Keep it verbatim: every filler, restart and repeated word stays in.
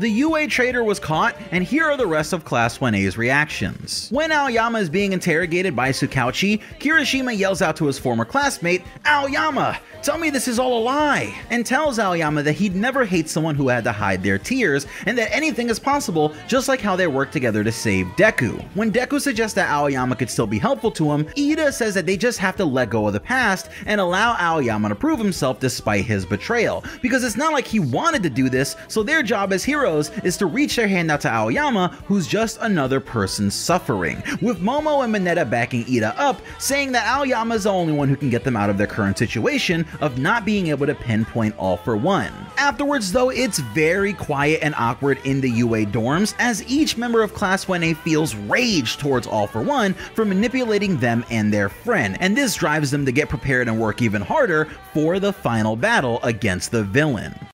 The U A traitor was caught, and here are the rest of Class one A's reactions. When Aoyama is being interrogated by Tsukauchi, Kirishima yells out to his former classmate, "Aoyama, tell me this is all a lie!" and tells Aoyama that he'd never hate someone who had to hide their tears, and that anything is possible, just like how they worked together to save Deku. When Deku suggests that Aoyama could still be helpful to him, Iida says that they just have to let go of the past and allow Aoyama to prove himself despite his betrayal, because it's not like he wanted to do this, so their job as heroes is to reach their hand out to Aoyama, who's just another person suffering, with Momo and Mineta backing Iida up, saying that Aoyama is the only one who can get them out of their current situation of not being able to pinpoint All For One. Afterwards though, it's very quiet and awkward in the U A dorms, as each member of Class one A feels rage towards All For One for manipulating them and their friend, and this drives them to get prepared and work even harder for the final battle against the villain.